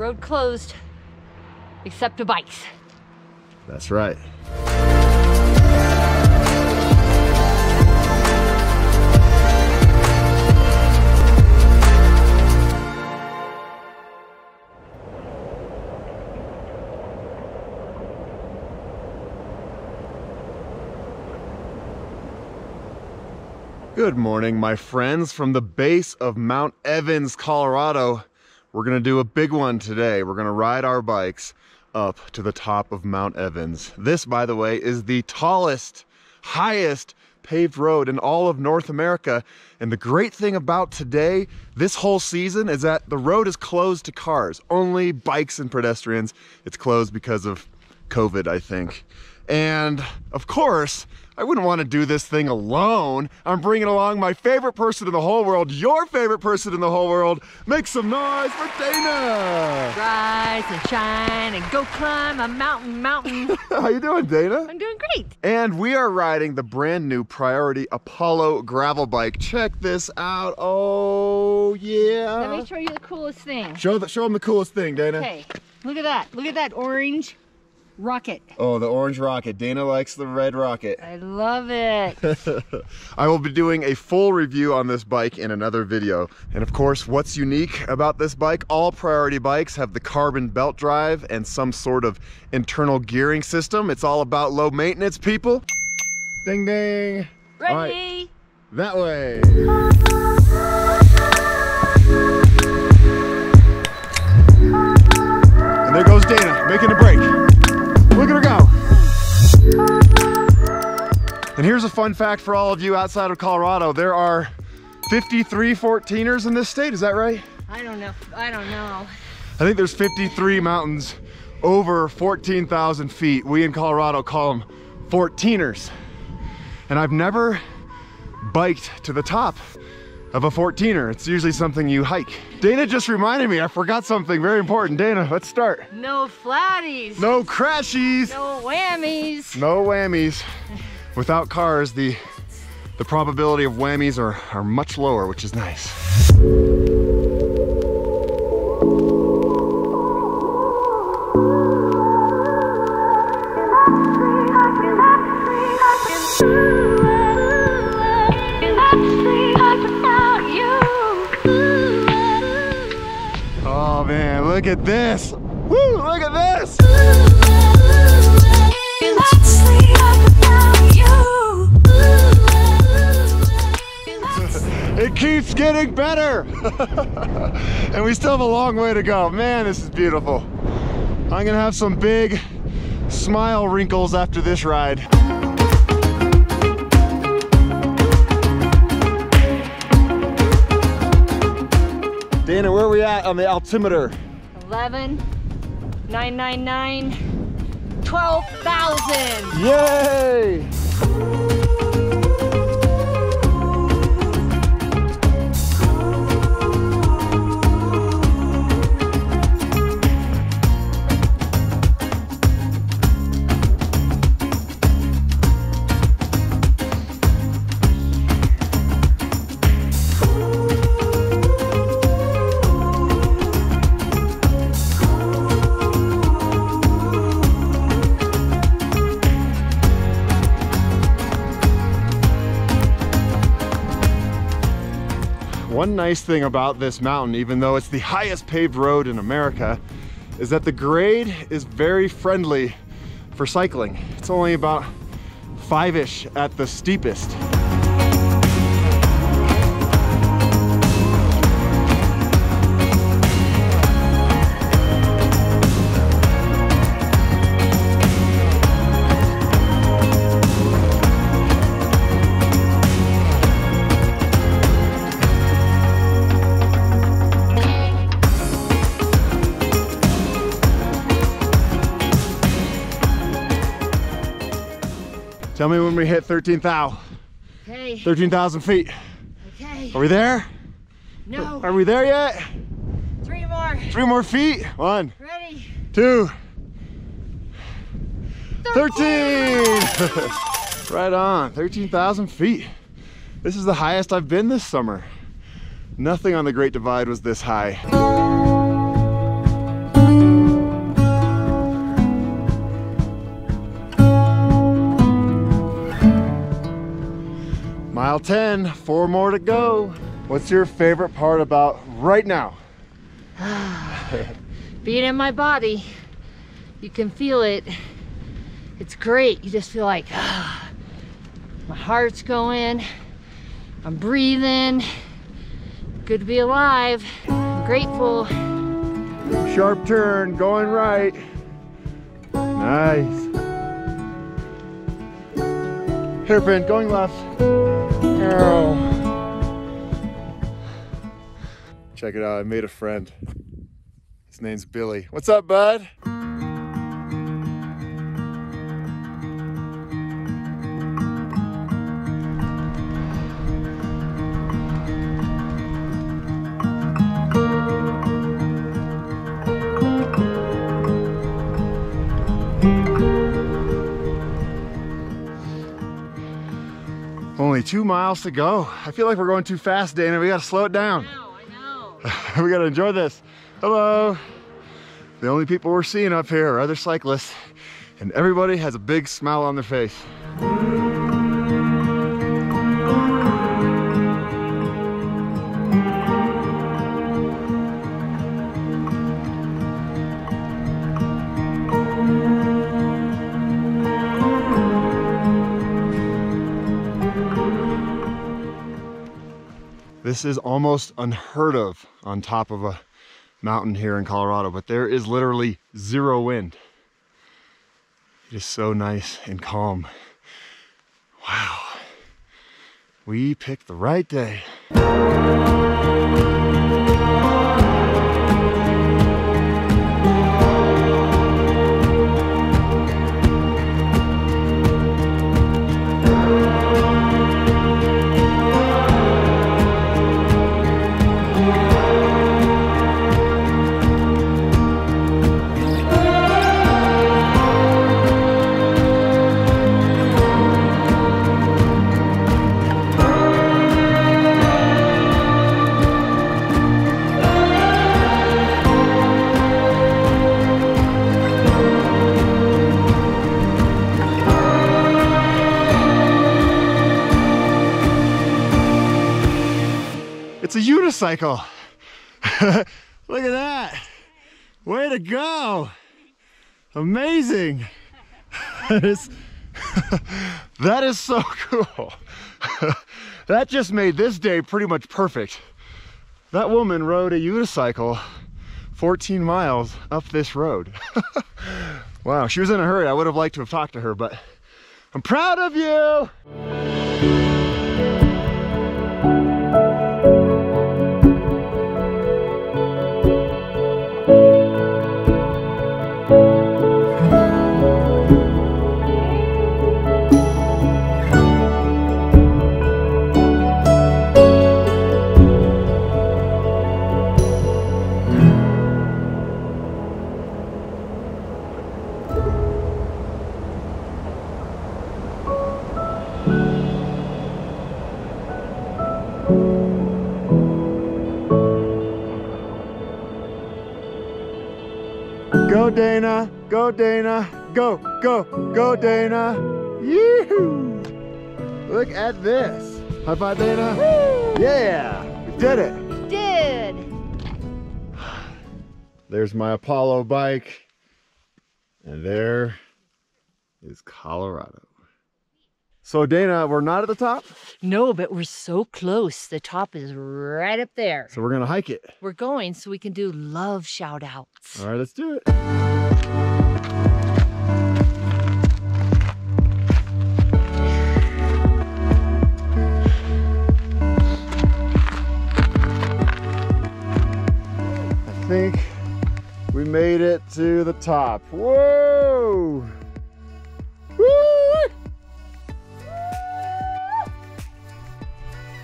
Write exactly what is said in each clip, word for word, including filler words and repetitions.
Road closed, except to bikes. That's right. Good morning, my friends, from the base of Mount Evans, Colorado. We're gonna do a big one today. We're gonna ride our bikes up to the top of Mount Evans. This, by the way, is the tallest, highest paved road in all of North America. And the great thing about today, this whole season, is that the road is closed to cars, only bikes and pedestrians. It's closed because of COVID, I think. And of course, I wouldn't want to do this thing alone. I'm bringing along my favorite person in the whole world, your favorite person in the whole world. Make some noise for Dana. Rise and shine and go climb a mountain, mountain. How you doing, Dana? I'm doing great. And we are riding the brand new Priority Apollo gravel bike. Check this out. Oh, yeah. Let me show you the coolest thing. Show, the, show them the coolest thing, Dana. Okay, look at that. Look at that orange rocket. Oh, the orange rocket. Dana likes the red rocket. I love it. I will be doing a full review on this bike in another video. And of course, what's unique about this bike, all Priority bikes have the carbon belt drive and some sort of internal gearing system. It's all about low maintenance, people. Ding, ding. Ready? All right. That way. And there goes Dana, making a break. We're gonna go. And here's a fun fact for all of you outside of Colorado. There are fifty-three fourteeners in this state, is that right? I don't know, I don't know. I think there's fifty-three mountains over fourteen thousand feet. We in Colorado call them fourteeners. And I've never biked to the top of a fourteener. It's usually something you hike. Dana just reminded me, I forgot something very important. Dana, let's start. No flatties. No crashies. No whammies. No whammies. Without cars, the the probability of whammies are, are much lower, which is nice. Look at this! Woo! Look at this! It keeps getting better! And we still have a long way to go. Man, this is beautiful. I'm gonna have some big smile wrinkles after this ride. Dana, where are we at on the altimeter? eleven, nine nine nine, twelve thousand. Yay! One nice thing about this mountain, even though it's the highest paved road in America, is that the grade is very friendly for cycling. It's only about five-ish at the steepest. Tell me when we hit thirteen thousand. Okay. thirteen thousand feet. Okay. Are we there? No. Are we there yet? Three more. Three more feet. One. Ready. Two. thirteen! thirteen. Right on, thirteen thousand feet. This is the highest I've been this summer. Nothing on the Great Divide was this high. mile ten, four more to go. What's your favorite part about right now? Being in my body. You can feel it. It's great. You just feel like, ah, my heart's going, I'm breathing, good to be alive, I'm grateful. Sharp turn, going right. Nice. Hairpin, going left. Ow. Check it out, I made a friend. His name's Billy. What's up, bud? Only two miles to go. I feel like we're going too fast, Dana. We gotta slow it down. I know, I know. We gotta enjoy this. Hello. The only people we're seeing up here are other cyclists, and everybody has a big smile on their face. This is almost unheard of on top of a mountain here in Colorado, but there is literally zero wind. It is so nice and calm. Wow. We picked the right day. It's a unicycle. Look at that. Way to go. Amazing. That is, that is so cool. That just made this day pretty much perfect. That woman rode a unicycle fourteen miles up this road. Wow, she was in a hurry. I would have liked to have talked to her, but I'm proud of you. Go Dana, go Dana, go, go, go Dana. Yee-hoo! Look at this. High five, Dana. Woo! Yeah, we did it. We did. There's my Apollo bike. And there is Colorado. So Dana, we're not at the top? No, but we're so close. The top is right up there. So we're gonna hike it. We're going so we can do love shout outs. All right, let's do it. I think we made it to the top. Whoa!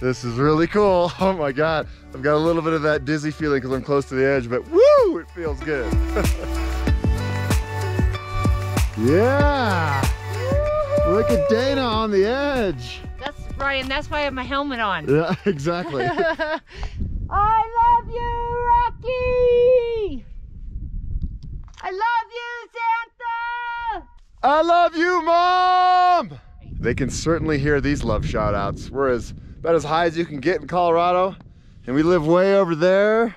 This is really cool. Oh my God. I've got a little bit of that dizzy feeling because I'm close to the edge, but woo, it feels good. Yeah. Woo-hoo. Look at Dana on the edge. That's Ryan, that's why I have my helmet on. Yeah, exactly. I love you, Rocky. I love you, Santa. I love you, Mom. They can certainly hear these love shout outs. We're as about as high as you can get in Colorado. And we live way over there.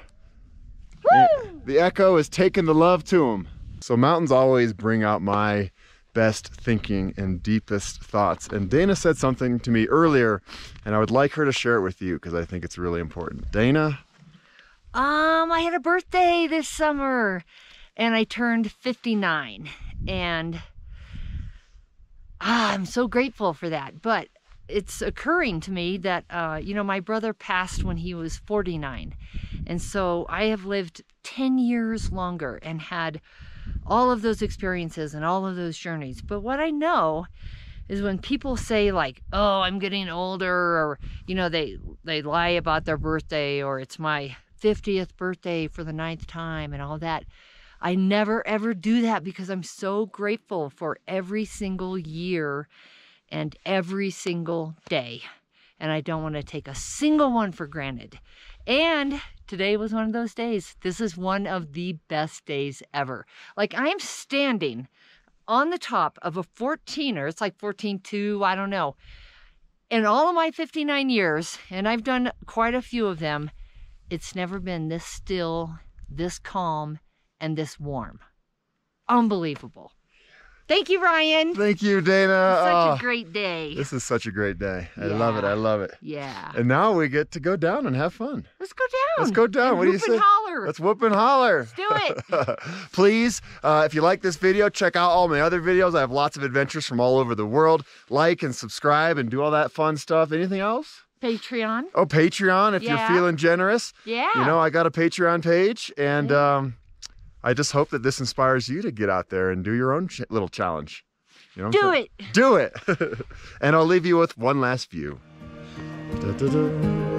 Woo! The echo is taking the love to them. So mountains always bring out my best thinking and deepest thoughts. And Dana said something to me earlier, and I would like her to share it with you because I think it's really important. Dana? Um, I had a birthday this summer and I turned fifty-nine, and ah, I'm so grateful for that. But it's occurring to me that, uh, you know, my brother passed when he was forty-nine. And so I have lived ten years longer and had all of those experiences and all of those journeys. But what I know is when people say like, oh, I'm getting older, or, you know, they, they lie about their birthday, or it's my fiftieth birthday for the ninth time and all that. I never ever do that because I'm so grateful for every single year and every single day. And I don't want to take a single one for granted. And today was one of those days. This is one of the best days ever. Like, I'm standing on the top of a fourteener. It's like fourteen two, I don't know. In all of my fifty-nine years, and I've done quite a few of them, it's never been this still, this calm, and this warm. Unbelievable. Thank you, Ryan. Thank you, Dana. Such oh, a great day. This is such a great day. I yeah. love it. I love it. Yeah. And now we get to go down and have fun. Let's go down. Let's go down. And what do you say? Whoop and holler. Let's whoop and holler. Let's do it. Please, uh, if you like this video, check out all my other videos. I have lots of adventures from all over the world. Like and subscribe and do all that fun stuff. Anything else? Patreon. Oh, Patreon, if yeah. you're feeling generous. Yeah. You know, I got a Patreon page, and... Yeah. um I just hope that this inspires you to get out there and do your own ch little challenge. You know, do it. Do it. And I'll leave you with one last view. Da -da -da.